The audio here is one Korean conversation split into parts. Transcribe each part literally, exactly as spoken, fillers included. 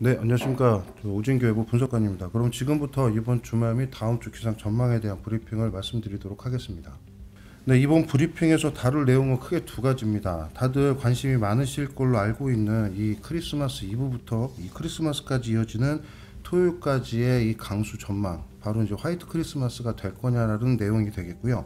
네, 안녕하십니까. 오진교회부 분석관입니다. 그럼 지금부터 이번 주말 및 다음 주 기상 전망에 대한 브리핑을 말씀드리도록 하겠습니다. 네, 이번 브리핑에서 다룰 내용은 크게 두 가지입니다. 다들 관심이 많으실 걸로 알고 있는 이 크리스마스 이브부터 이 크리스마스까지 이어지는 토요일까지의 이 강수 전망, 바로 이제 화이트 크리스마스가 될 거냐라는 내용이 되겠고요.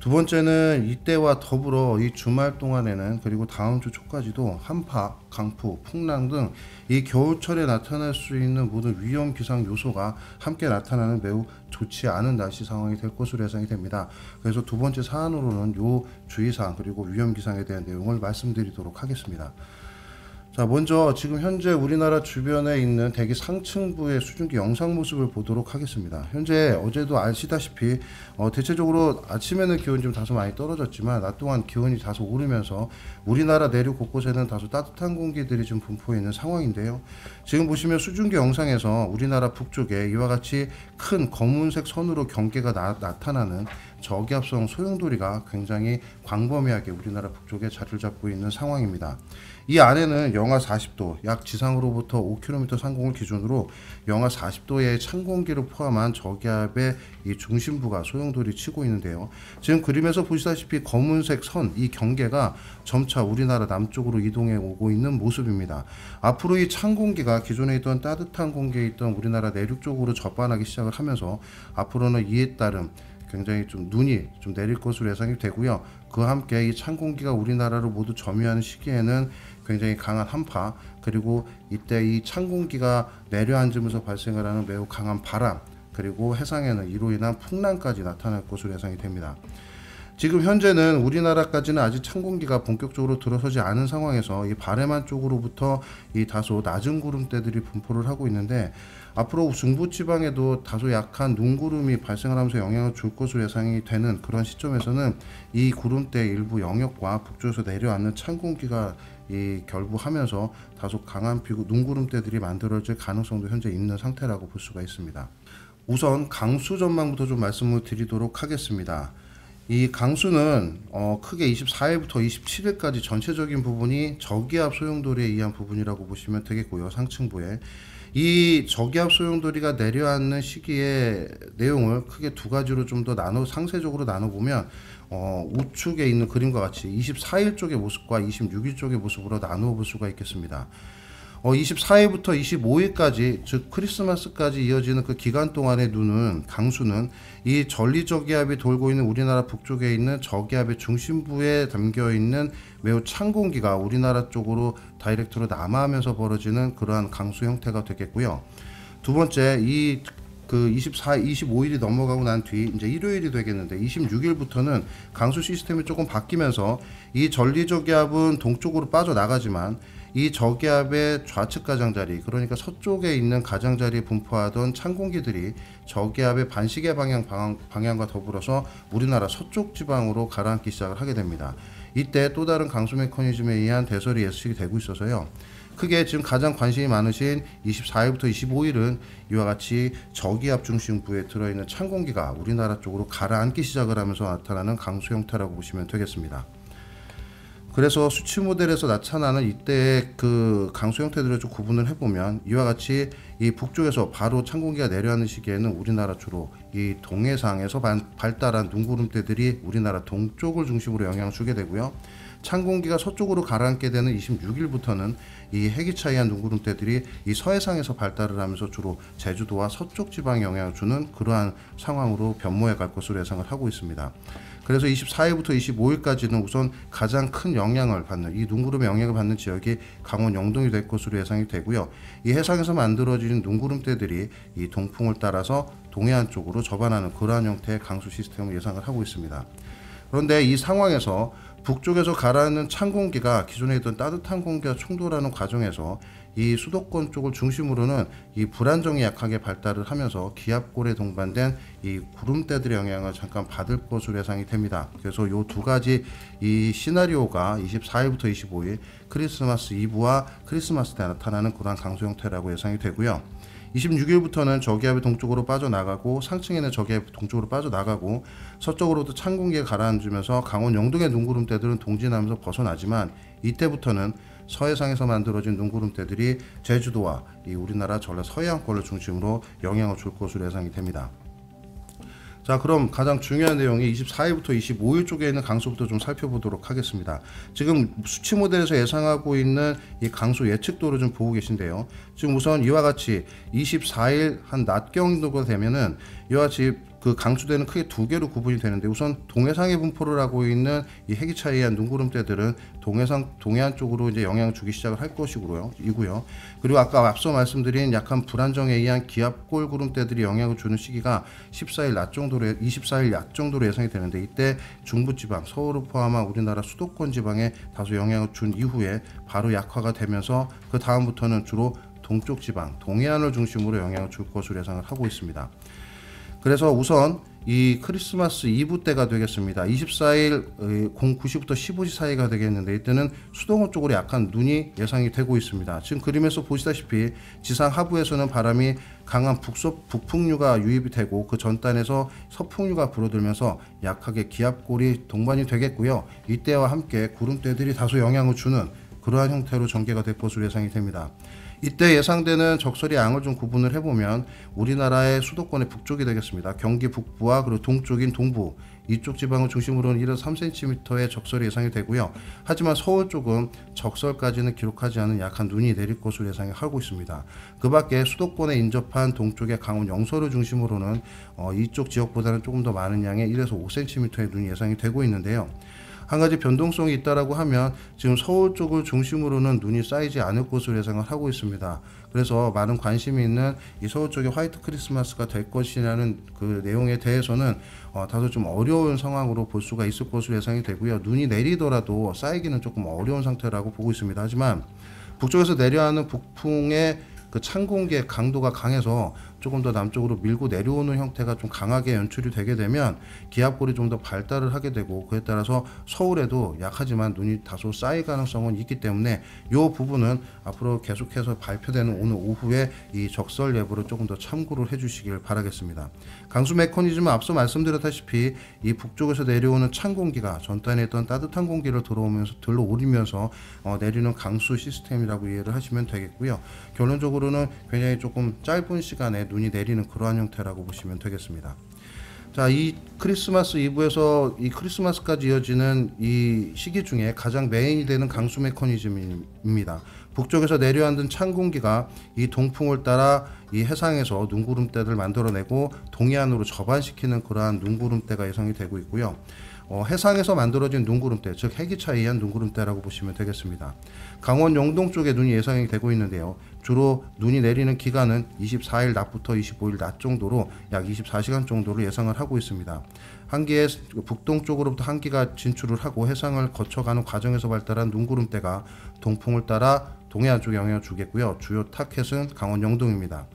두 번째는 이때와 더불어 이 주말 동안에는, 그리고 다음 주 초까지도 한파, 강풍, 풍랑 등 이 겨울철에 나타날 수 있는 모든 위험 기상 요소가 함께 나타나는 매우 좋지 않은 날씨 상황이 될 것으로 예상이 됩니다. 그래서 두 번째 사안으로는 요 주의사항 그리고 위험 기상에 대한 내용을 말씀드리도록 하겠습니다. 자, 먼저 지금 현재 우리나라 주변에 있는 대기 상층부의 수증기 영상 모습을 보도록 하겠습니다. 현재 어제도 아시다시피 어, 대체적으로 아침에는 기온이 좀 다소 많이 떨어졌지만 낮 동안 기온이 다소 오르면서 우리나라 내륙 곳곳에는 다소 따뜻한 공기들이 좀 분포해 있는 상황인데요. 지금 보시면 수증기 영상에서 우리나라 북쪽에 이와 같이 큰 검은색 선으로 경계가 나, 나타나는 저기압성 소용돌이가 굉장히 광범위하게 우리나라 북쪽에 자리를 잡고 있는 상황입니다. 이 안에는 영하 사십 도, 약 지상으로부터 오 킬로미터 상공을 기준으로 영하 사십 도의 찬 공기를 포함한 저기압의 이 중심부가 소용돌이 치고 있는데요. 지금 그림에서 보시다시피 검은색 선, 이 경계가 점차 우리나라 남쪽으로 이동해 오고 있는 모습입니다. 앞으로 이 찬 공기가 기존에 있던 따뜻한 공기에 있던 우리나라 내륙 쪽으로 접반하기 시작을 하면서 앞으로는 이에 따른 굉장히 좀 눈이 좀 내릴 것으로 예상이 되고요. 그와 함께 이 찬 공기가 우리나라를 모두 점유하는 시기에는 굉장히 강한 한파, 그리고 이때 이 찬 공기가 내려앉으면서 발생을 하는 매우 강한 바람, 그리고 해상에는 이로 인한 풍랑까지 나타날 것으로 예상이 됩니다. 지금 현재는 우리나라까지는 아직 찬 공기가 본격적으로 들어서지 않은 상황에서 이 바레만 쪽으로부터 이 다소 낮은 구름대들이 분포를 하고 있는데, 앞으로 중부지방에도 다소 약한 눈구름이 발생을 하면서 영향을 줄 것으로 예상이 되는 그런 시점에서는 이 구름대의 일부 영역과 북쪽에서 내려앉는 찬 공기가 이 결부하면서 다소 강한 비구, 눈구름대들이 만들어질 가능성도 현재 있는 상태라고 볼 수가 있습니다. 우선 강수 전망부터 좀 말씀을 드리도록 하겠습니다. 이 강수는 어 크게 이십사 일부터 이십칠 일까지 전체적인 부분이 저기압 소용돌이에 의한 부분이라고 보시면 되겠고요. 상층부에 이 저기압 소용돌이가 내려앉는 시기의 내용을 크게 두 가지로 좀 더 나눠 상세적으로 나눠보면, 어, 우측에 있는 그림과 같이 이십사 일 쪽의 모습과 이십육 일 쪽의 모습으로 나누어 볼 수가 있겠습니다. 어, 이십사 일부터 이십오 일까지, 즉 크리스마스까지 이어지는 그 기간 동안의 눈은, 강수는 이 전리저기압이 돌고 있는 우리나라 북쪽에 있는 저기압의 중심부에 담겨있는 매우 찬 공기가 우리나라 쪽으로 다이렉트로 남하하면서 벌어지는 그러한 강수 형태가 되겠고요. 두 번째, 이 그 이십사, 이십오 일이 넘어가고 난 뒤 이제 일요일이 되겠는데, 이십육 일부터는 강수 시스템이 조금 바뀌면서 이 전리저기압은 동쪽으로 빠져나가지만 이 저기압의 좌측 가장자리, 그러니까 서쪽에 있는 가장자리에 분포하던 찬 공기들이 저기압의 반시계 방향, 방향, 방향과 더불어서 우리나라 서쪽 지방으로 가라앉기 시작을 하게 됩니다. 이때 또 다른 강수 메커니즘에 의한 대설이 예측이 되고 있어서요. 크게 지금 가장 관심이 많으신 이십사 일부터 이십오 일은 이와 같이 저기압 중심부에 들어있는 찬 공기가 우리나라 쪽으로 가라앉기 시작을 하면서 나타나는 강수 형태라고 보시면 되겠습니다. 그래서 수치 모델에서 나타나는 이때의 그 강수 형태들을 좀 구분을 해보면, 이와 같이 이 북쪽에서 바로 찬 공기가 내려앉는 시기에는 우리나라 주로 이 동해상에서 반, 발달한 눈구름대들이 우리나라 동쪽을 중심으로 영향을 주게 되고요. 찬 공기가 서쪽으로 가라앉게 되는 이십육 일부터는 이 해기차이한 눈구름대들이 이 서해상에서 발달을 하면서 주로 제주도와 서쪽 지방에 영향을 주는 그러한 상황으로 변모해 갈 것으로 예상을 하고 있습니다. 그래서 이십사 일부터 이십오 일까지는 우선 가장 큰 영향을 받는, 이 눈구름의 영향을 받는 지역이 강원 영동이 될 것으로 예상이 되고요. 이 해상에서 만들어지는 눈구름대들이 이 동풍을 따라서 동해안 쪽으로 접안하는 그러한 형태의 강수 시스템을 예상을 하고 있습니다. 그런데 이 상황에서 북쪽에서 가라앉는 찬 공기가 기존에 있던 따뜻한 공기와 충돌하는 과정에서 이 수도권 쪽을 중심으로는 이 불안정이 약하게 발달을 하면서 기압골에 동반된 이 구름대들의 영향을 잠깐 받을 것으로 예상이 됩니다. 그래서 요 두 가지 이 시나리오가 이십사 일부터 이십오 일 크리스마스 이브와 크리스마스 때 나타나는 그러한 강수 형태라고 예상이 되고요. 이십육 일부터는 저기압이 동쪽으로 빠져나가고, 상층에는 저기압이 동쪽으로 빠져나가고, 서쪽으로도 찬 공기에 가라앉으면서 강원 영동의 눈구름대들은 동진하면서 벗어나지만, 이때부터는 서해상에서 만들어진 눈구름대들이 제주도와 이 우리나라 전라 서해안권을 중심으로 영향을 줄 것으로 예상이 됩니다. 자, 그럼 가장 중요한 내용이 이십사 일부터 이십오 일 쪽에 있는 강수부터 좀 살펴보도록 하겠습니다. 지금 수치 모델에서 예상하고 있는 이 강수 예측도를 좀 보고 계신데요. 지금 우선 이와 같이 이십사 일 한 낮 경도가 되면은 이와 같이 그 강수대는 크게 두 개로 구분이 되는데, 우선 동해상의 분포를 하고 있는 이 해기차이한 눈구름대들은 동해상 동해안 쪽으로 이제 영향을 주기 시작을 할 것이고요. 이고요. 그리고 아까 앞서 말씀드린 약한 불안정에 의한 기압골 구름대들이 영향을 주는 시기가 십사 일 낮 정도로 이십사 일 낮 정도로 예상이 되는데, 이때 중부지방, 서울을 포함한 우리나라 수도권 지방에 다소 영향을 준 이후에 바로 약화가 되면서 그 다음부터는 주로 동쪽 지방, 동해안을 중심으로 영향을 줄 것으로 예상을 하고 있습니다. 그래서 우선 이 크리스마스 이브 때가 되겠습니다. 이십사 일 영 시 구십부터 십오 시 사이가 되겠는데, 이때는 수도권 쪽으로 약한 눈이 예상이 되고 있습니다. 지금 그림에서 보시다시피 지상 하부에서는 바람이 강한 북서, 북풍류가 유입이 되고 그 전단에서 서풍류가 불어들면서 약하게 기압골이 동반이 되겠고요. 이때와 함께 구름대들이 다소 영향을 주는 그러한 형태로 전개가 될 것으로 예상이 됩니다. 이때 예상되는 적설의 양을 좀 구분을 해보면 우리나라의 수도권의 북쪽이 되겠습니다. 경기 북부와 그리고 동쪽인 동부, 이쪽 지방을 중심으로는 일에서 삼 센티미터의 적설이 예상이 되고요. 하지만 서울 쪽은 적설까지는 기록하지 않은 약한 눈이 내릴 것으로 예상하고 있습니다. 그 밖에 수도권에 인접한 동쪽의 강원 영서를 중심으로는 어, 이쪽 지역보다는 조금 더 많은 양의 일에서 오 센티미터의 눈이 예상이 되고 있는데요. 한 가지 변동성이 있다라고 하면 지금 서울 쪽을 중심으로는 눈이 쌓이지 않을 것으로 예상을 하고 있습니다. 그래서 많은 관심이 있는 이 서울 쪽의 화이트 크리스마스가 될 것이라는 그 내용에 대해서는 어, 다소 좀 어려운 상황으로 볼 수가 있을 것으로 예상이 되고요. 눈이 내리더라도 쌓이기는 조금 어려운 상태라고 보고 있습니다. 하지만 북쪽에서 내려오는 북풍의 그 찬 공기의 강도가 강해서 조금 더 남쪽으로 밀고 내려오는 형태가 좀 강하게 연출이 되게 되면 기압골이 좀 더 발달을 하게 되고, 그에 따라서 서울에도 약하지만 눈이 다소 쌓일 가능성은 있기 때문에 이 부분은 앞으로 계속해서 발표되는 오늘 오후에 이 적설 예보를 조금 더 참고를 해주시길 바라겠습니다. 강수 메커니즘은 앞서 말씀드렸다시피 이 북쪽에서 내려오는 찬 공기가 전단에 있던 따뜻한 공기를 들어오면서 들러오리면서 어, 내리는 강수 시스템이라고 이해를 하시면 되겠고요. 결론적으로는 굉장히 조금 짧은 시간에 눈이 내리는 그러한 형태라고 보시면 되겠습니다. 자, 이 크리스마스 이브에서 이 크리스마스까지 이어지는 이 시기 중에 가장 메인이 되는 강수 메커니즘입니다. 북쪽에서 내려앉은 찬 공기가 이 동풍을 따라 이 해상에서 눈구름대를 만들어내고 동해안으로 접안시키는 그러한 눈구름대가 예상이 되고 있고요. 어, 해상에서 만들어진 눈구름대, 즉 해기차에 의한 눈구름대라고 보시면 되겠습니다. 강원 영동 쪽에 눈이 예상이 되고 있는데요. 주로 눈이 내리는 기간은 이십사 일 낮부터 이십오 일 낮 정도로 약 이십사 시간 정도를 예상을 하고 있습니다. 한기의 북동쪽으로부터 한기가 진출을 하고 해상을 거쳐가는 과정에서 발달한 눈구름대가 동풍을 따라 동해안 쪽에 영향을 주겠고요. 주요 타켓은 강원 영동입니다.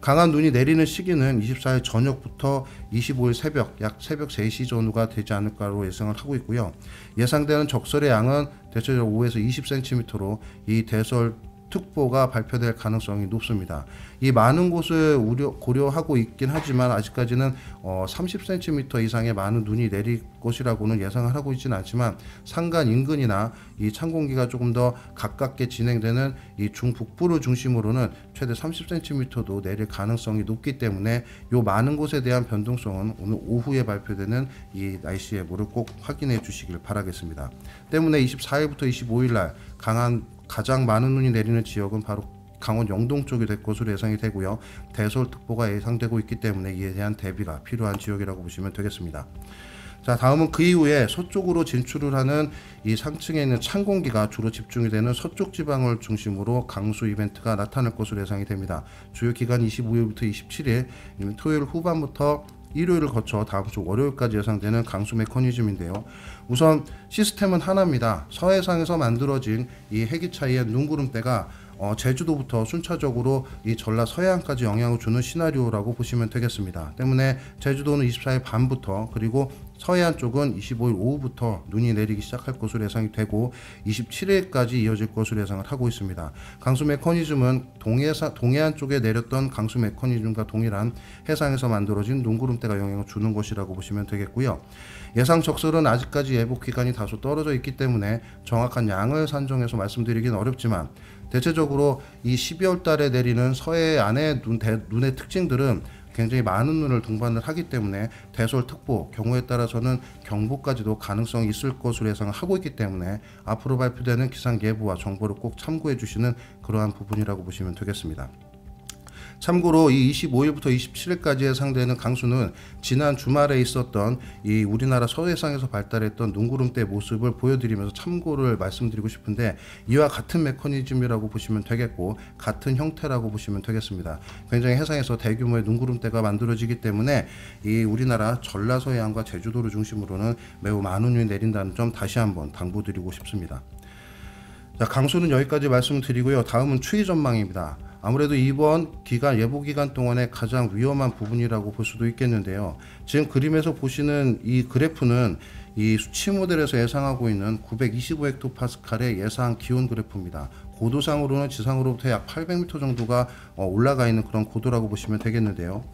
강한 눈이 내리는 시기는 이십사 일 저녁부터 이십오 일 새벽, 약 새벽 세 시 전후가 되지 않을까로 예상을 하고 있고요. 예상되는 적설의 양은 대체적으로 오에서 이십 센티미터로 이 대설 특보가 발표될 가능성이 높습니다. 이 많은 곳을 우려, 고려하고 있긴 하지만 아직까지는 어, 삼십 센티미터 이상의 많은 눈이 내릴 것이라고는 예상을 하고 있지는 않지만, 산간 인근이나 이 찬 공기가 조금 더 가깝게 진행되는 이 중북부를 중심으로는 최대 삼십 센티미터도 내릴 가능성이 높기 때문에 이 많은 곳에 대한 변동성은 오늘 오후에 발표되는 이 날씨 예보를 꼭 확인해 주시길 바라겠습니다. 때문에 이십사 일부터 이십오 일 날 강한 가장 많은 눈이 내리는 지역은 바로 강원 영동 쪽이 될 것으로 예상이 되고요. 대설특보가 예상되고 있기 때문에 이에 대한 대비가 필요한 지역이라고 보시면 되겠습니다. 자, 다음은 그 이후에 서쪽으로 진출을 하는 이 상층에 있는 찬 공기가 주로 집중이 되는 서쪽 지방을 중심으로 강수 이벤트가 나타날 것으로 예상이 됩니다. 주요 기간 이십오 일부터 이십칠 일, 토요일 후반부터 일요일을 거쳐 다음 주 월요일까지 예상되는 강수 메커니즘인데요. 우선 시스템은 하나입니다. 서해상에서 만들어진 이 해기차이의 눈구름대가 어, 제주도부터 순차적으로 이 전라 서해안까지 영향을 주는 시나리오라고 보시면 되겠습니다. 때문에 제주도는 이십사 일 밤부터, 그리고 서해안 쪽은 이십오일 오후부터 눈이 내리기 시작할 것으로 예상이 되고 이십칠일까지 이어질 것으로 예상을 하고 있습니다. 강수 메커니즘은 동해사, 동해안 쪽에 내렸던 강수 메커니즘과 동일한 해상에서 만들어진 눈구름대가 영향을 주는 것이라고 보시면 되겠고요. 예상 적설은 아직까지 예보기간이 다소 떨어져 있기 때문에 정확한 양을 산정해서 말씀드리긴 어렵지만 대체적으로 이 십이월 달에 내리는 서해안의 눈, 대, 눈의 특징들은 굉장히 많은 눈을 동반을 하기 때문에 대설특보, 경우에 따라서는 경보까지도 가능성이 있을 것으로 예상하고 있기 때문에 앞으로 발표되는 기상예보와 정보를 꼭 참고해 주시는 그러한 부분이라고 보시면 되겠습니다. 참고로 이 이십오일부터 이십칠일까지 예상되는 강수는 지난 주말에 있었던 이 우리나라 서해상에서 발달했던 눈구름대 모습을 보여드리면서 참고를 말씀드리고 싶은데 이와 같은 메커니즘이라고 보시면 되겠고 같은 형태라고 보시면 되겠습니다. 굉장히 해상에서 대규모의 눈구름대가 만들어지기 때문에 이 우리나라 전라서해안과 제주도를 중심으로는 매우 많은 눈이 내린다는 점 다시 한번 당부드리고 싶습니다. 자, 강수는 여기까지 말씀드리고요. 다음은 추위 전망입니다. 아무래도 이번 기간, 예보 기간 동안에 가장 위험한 부분이라고 볼 수도 있겠는데요. 지금 그림에서 보시는 이 그래프는 이 수치 모델에서 예상하고 있는 구백이십오 헥토파스칼의 예상 기온 그래프입니다. 고도상으로는 지상으로부터 약 팔백 미터 정도가 올라가 있는 그런 고도라고 보시면 되겠는데요.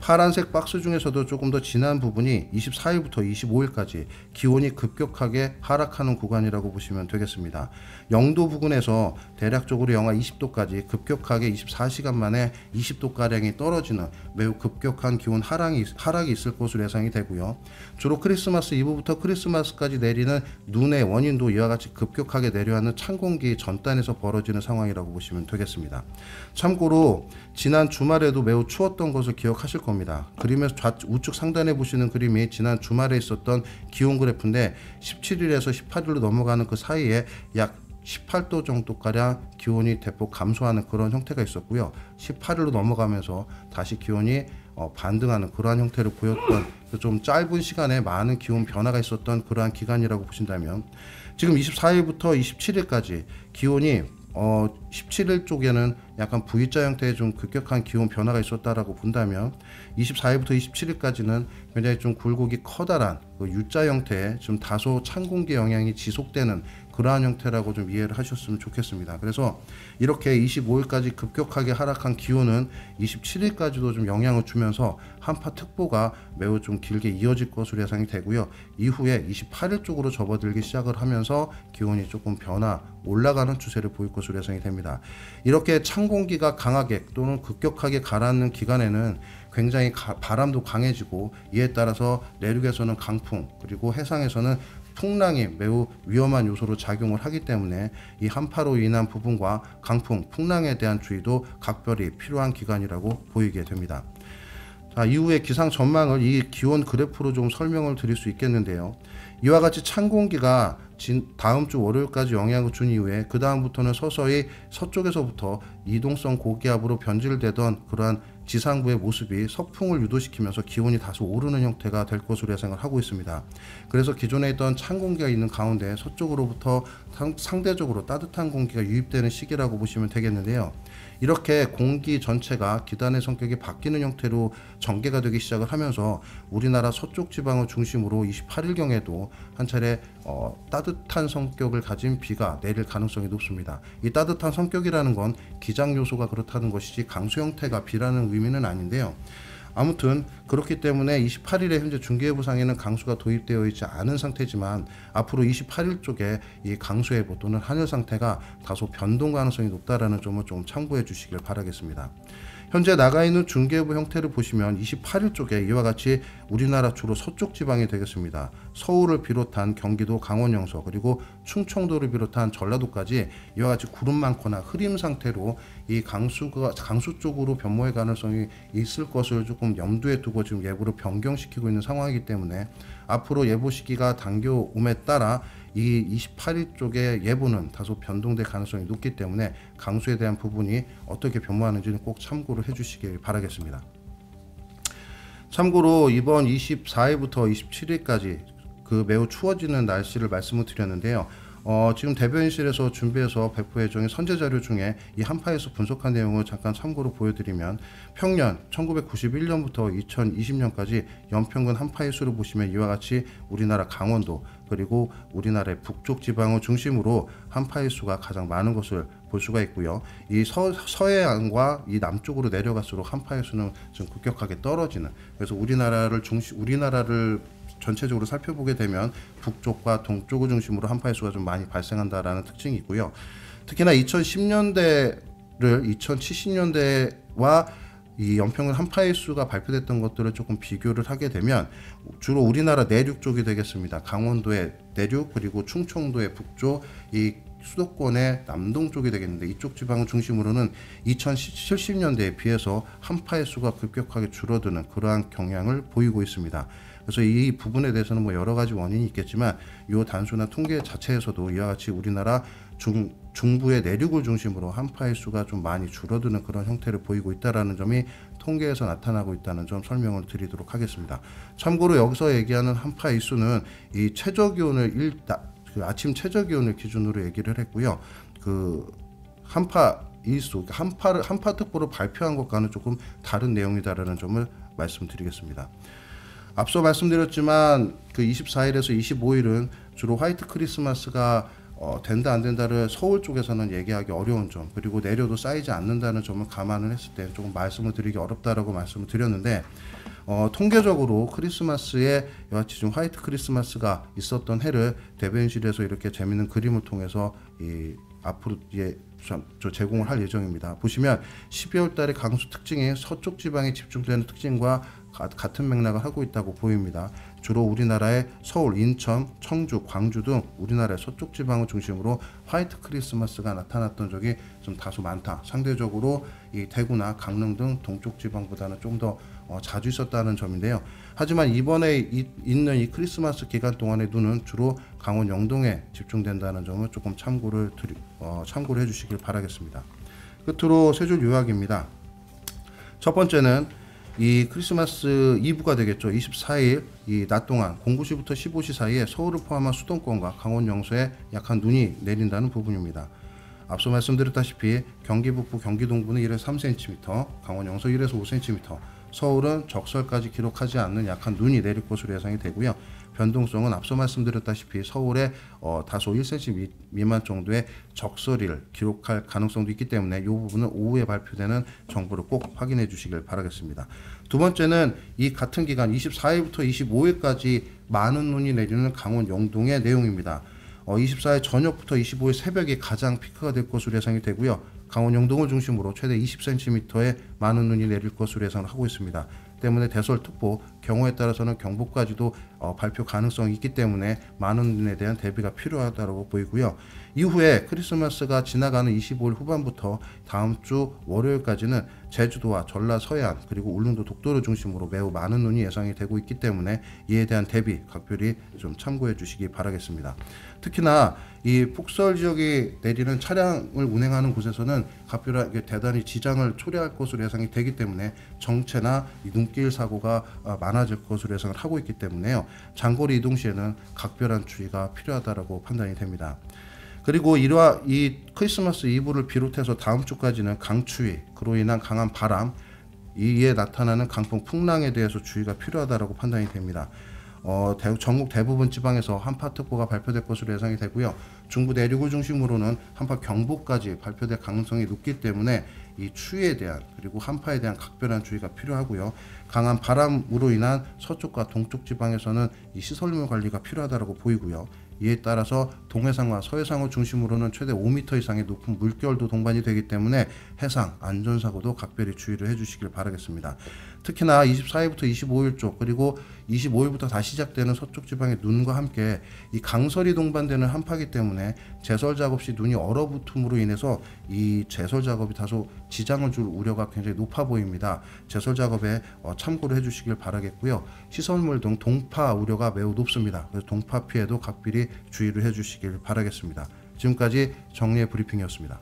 파란색 박스 중에서도 조금 더 진한 부분이 이십사일부터 이십오일까지 기온이 급격하게 하락하는 구간이라고 보시면 되겠습니다. 영도 부근에서 대략적으로 영하 이십 도까지 급격하게 이십사 시간 만에 이십 도가량이 떨어지는 매우 급격한 기온 하락이, 하락이 있을 것으로 예상이 되고요. 주로 크리스마스 이브부터 크리스마스까지 내리는 눈의 원인도 이와 같이 급격하게 내려앉는 찬 공기 전단에서 벌어지는 상황이라고 보시면 되겠습니다. 참고로 지난 주말에도 매우 추웠던 것을 기억하실 겁니다. 그림에서 좌측, 우측 상단에 보시는 그림이 지난 주말에 있었던 기온 그래프인데 십칠일에서 십팔일로 넘어가는 그 사이에 약 십팔 도 정도가량 기온이 대폭 감소하는 그런 형태가 있었고요. 십팔일로 넘어가면서 다시 기온이 어, 반등하는 그러한 형태를 보였던 좀 짧은 시간에 많은 기온 변화가 있었던 그러한 기간이라고 보신다면 지금 이십사일부터 이십칠일까지 기온이 어, 십칠일 쪽에는 약간 V자 형태의 좀 급격한 기온 변화가 있었다라고 본다면 이십사일부터 이십칠일까지는 굉장히 좀 굴곡이 커다란 그 U자 형태의 좀 다소 찬 공기 영향이 지속되는 그러한 형태라고 좀 이해를 하셨으면 좋겠습니다. 그래서 이렇게 이십오일까지 급격하게 하락한 기온은 이십칠일까지도 좀 영향을 주면서 한파 특보가 매우 좀 길게 이어질 것으로 예상이 되고요. 이후에 이십팔일 쪽으로 접어들기 시작을 하면서 기온이 조금 변화, 올라가는 추세를 보일 것으로 예상이 됩니다. 이렇게 찬 공기가 강하게 또는 급격하게 가라앉는 기간에는 굉장히 가, 바람도 강해지고 이에 따라서 내륙에서는 강풍 그리고 해상에서는 풍랑이 매우 위험한 요소로 작용을 하기 때문에 이 한파로 인한 부분과 강풍, 풍랑에 대한 주의도 각별히 필요한 기간이라고 보이게 됩니다. 자, 이후에 기상 전망을 이 기온 그래프로 좀 설명을 드릴 수 있겠는데요. 이와 같이 찬 공기가 다음 주 월요일까지 영향을 준 이후에 그 다음부터는 서서히 서쪽에서부터 이동성 고기압으로 변질되던 그러한 지상부의 모습이 서풍을 유도시키면서 기온이 다소 오르는 형태가 될 것으로 예상을 하고 있습니다. 그래서 기존에 있던 찬 공기가 있는 가운데 서쪽으로부터 상대적으로 따뜻한 공기가 유입되는 시기라고 보시면 되겠는데요. 이렇게 공기 전체가 기단의 성격이 바뀌는 형태로 전개가 되기 시작을 하면서 우리나라 서쪽 지방을 중심으로 이십팔일경에도 한 차례 어, 따뜻한 성격을 가진 비가 내릴 가능성이 높습니다. 이 따뜻한 성격이라는 건 기장 요소가 그렇다는 것이지 강수 형태가 비라는 의미는 아닌데요. 아무튼 그렇기 때문에 이십팔일에 현재 중기예보상에는 강수가 도입되어 있지 않은 상태지만 앞으로 이십팔일 쪽에 이 강수예보 또는 한열 상태가 다소 변동 가능성이 높다라는 점을 좀 참고해 주시길 바라겠습니다. 현재 나가 있는 중기예보 형태를 보시면 이십팔일 쪽에 이와 같이 우리나라 주로 서쪽 지방이 되겠습니다. 서울을 비롯한 경기도, 강원 영서 그리고 충청도를 비롯한 전라도까지 이와 같이 구름 많거나 흐림 상태로 이 강수가 강수 쪽으로 변모의 가능성이 있을 것을 조금 염두에 두고 지금 예보를 변경시키고 있는 상황이기 때문에 앞으로 예보 시기가 당겨옴에 따라 이 이십팔일 쪽의 예보는 다소 변동될 가능성이 높기 때문에 강수에 대한 부분이 어떻게 변모하는지는 꼭 참고를 해주시길 바라겠습니다. 참고로 이번 이십사일부터 이십칠일까지 그 매우 추워지는 날씨를 말씀을 드렸는데요. 어, 지금 대변인실에서 준비해서 배포해 준 선제 자료 중에 이 한파에서 분석한 내용을 잠깐 참고로 보여드리면, 평년 천구백구십일 년부터 이천이십 년까지 연평균 한파의 수를 보시면 이와 같이 우리나라 강원도 그리고 우리나라의 북쪽 지방을 중심으로 한파의 수가 가장 많은 것을 볼 수가 있고요. 이 서, 서해안과 이 남쪽으로 내려갈수록 한파의 수는 좀 급격하게 떨어지는, 그래서 우리나라를 중시, 우리나라를 전체적으로 살펴보게 되면 북쪽과 동쪽을 중심으로 한파의 수가 좀 많이 발생한다라는 특징이 있고요. 특히나 이천십 년대를 이천칠십 년대와 이 연평균 한파의 수가 발표됐던 것들을 조금 비교를 하게 되면 주로 우리나라 내륙 쪽이 되겠습니다. 강원도의 내륙 그리고 충청도의 북쪽, 이 수도권의 남동 쪽이 되겠는데, 이쪽 지방을 중심으로는 이천칠십 년대에 비해서 한파의 수가 급격하게 줄어드는 그러한 경향을 보이고 있습니다. 그래서 이 부분에 대해서는 뭐 여러 가지 원인이 있겠지만, 이 단순한 통계 자체에서도 이와 같이 우리나라 중, 중부의 내륙을 중심으로 한파의 수가 좀 많이 줄어드는 그런 형태를 보이고 있다는 점이 통계에서 나타나고 있다는 점 설명을 드리도록 하겠습니다. 참고로 여기서 얘기하는 한파의 수는 이 최저기온을 일단 그 아침 최저기온을 기준으로 얘기를 했고요. 그 한파 일수, 한파를, 한파특보를 발표한 것과는 조금 다른 내용이다라는 점을 말씀드리겠습니다. 앞서 말씀드렸지만 그 이십사 일에서 이십오 일은 주로 화이트 크리스마스가 어, 된다 안 된다를 서울 쪽에서는 얘기하기 어려운 점, 그리고 내려도 쌓이지 않는다는 점을 감안을 했을 때 조금 말씀을 드리기 어렵다라고 말씀을 드렸는데, 어, 통계적으로 크리스마스에 여하튼 좀 화이트 크리스마스가 있었던 해를 대변인실에서 이렇게 재밌는 그림을 통해서 이, 앞으로 예, 저 제공을 할 예정입니다. 보시면 십이월 달에 강수 특징이 서쪽 지방에 집중되는 특징과 같은 맥락을 하고 있다고 보입니다. 주로 우리나라의 서울, 인천, 청주, 광주 등 우리나라의 서쪽 지방을 중심으로 화이트 크리스마스가 나타났던 적이 좀 다소 많다. 상대적으로 이 대구나 강릉 등 동쪽 지방보다는 좀 더 어, 자주 있었다는 점인데요. 하지만 이번에 이, 있는 이 크리스마스 기간 동안의 눈은 주로 강원 영동에 집중된다는 점을 조금 참고를 드리, 어, 참고를 해주시길 바라겠습니다. 끝으로 세 줄 요약입니다. 첫 번째는 이 크리스마스 이브가 되겠죠. 이십사 일 이 낮 동안 공구 시부터 열다섯 시 사이에 서울을 포함한 수도권과 강원 영서에 약한 눈이 내린다는 부분입니다. 앞서 말씀드렸다시피 경기 북부, 경기 동부는 일에서 삼 센티미터, 강원 영서 일에서 오 센티미터, 서울은 적설까지 기록하지 않는 약한 눈이 내릴 것으로 예상이 되고요. 변동성은 앞서 말씀드렸다시피 서울에 어, 다소 일 센티미터 미만 정도의 적설을 기록할 가능성도 있기 때문에 이 부분은 오후에 발표되는 정보를 꼭 확인해 주시길 바라겠습니다. 두 번째는 이 같은 기간 이십사 일부터 이십오 일까지 많은 눈이 내리는 강원 영동의 내용입니다. 어, 이십사 일 저녁부터 이십오 일 새벽이 가장 피크가 될 것으로 예상이 되고요. 강원 영동을 중심으로 최대 이십 센티미터의 많은 눈이 내릴 것으로 예상하고 있습니다. 때문에 대설특보, 경우에 따라서는 경보까지도 어, 발표 가능성이 있기 때문에 많은 눈에 대한 대비가 필요하다고 보이고요. 이후에 크리스마스가 지나가는 이십오 일 후반부터 다음 주 월요일까지는 제주도와 전라 서해안 그리고 울릉도 독도를 중심으로 매우 많은 눈이 예상이 되고 있기 때문에 이에 대한 대비 각별히 좀 참고해 주시기 바라겠습니다. 특히나 이 폭설 지역이 내리는 차량을 운행하는 곳에서는 각별하게 대단히 지장을 초래할 것으로 예상이 되기 때문에 정체나 이 눈길 사고가 많아질 것으로 예상을 하고 있기 때문에요. 장거리 이동 시에는 각별한 주의가 필요하다라고 판단이 됩니다. 그리고 이와 이 크리스마스 이브를 비롯해서 다음 주까지는 강추위, 그로 인한 강한 바람, 이에 나타나는 강풍, 풍랑에 대해서 주의가 필요하다라고 판단이 됩니다. 어, 대, 전국 대부분 지방에서 한파특보가 발표될 것으로 예상이 되고요. 중부 내륙을 중심으로는 한파경보까지 발표될 가능성이 높기 때문에 이 추위에 대한 그리고 한파에 대한 각별한 주의가 필요하고요. 강한 바람으로 인한 서쪽과 동쪽 지방에서는 이 시설물 관리가 필요하다고 보이고요. 이에 따라서 동해상과 서해상을 중심으로는 최대 오 미터 이상의 높은 물결도 동반이 되기 때문에 해상 안전사고도 각별히 주의를 해주시길 바라겠습니다. 특히나 이십사 일부터 이십오 일 쪽 그리고 이십오 일부터 다시 시작되는 서쪽 지방의 눈과 함께 이 강설이 동반되는 한파기 때문에 제설 작업 시 눈이 얼어붙음으로 인해서 이 제설 작업이 다소 지장을 줄 우려가 굉장히 높아 보입니다. 제설 작업에 참고를 해주시길 바라겠고요. 시설물 등 동파 우려가 매우 높습니다. 그래서 동파 피해도 각별히 주의를 해주시길 바라겠습니다. 지금까지 정리의 브리핑이었습니다.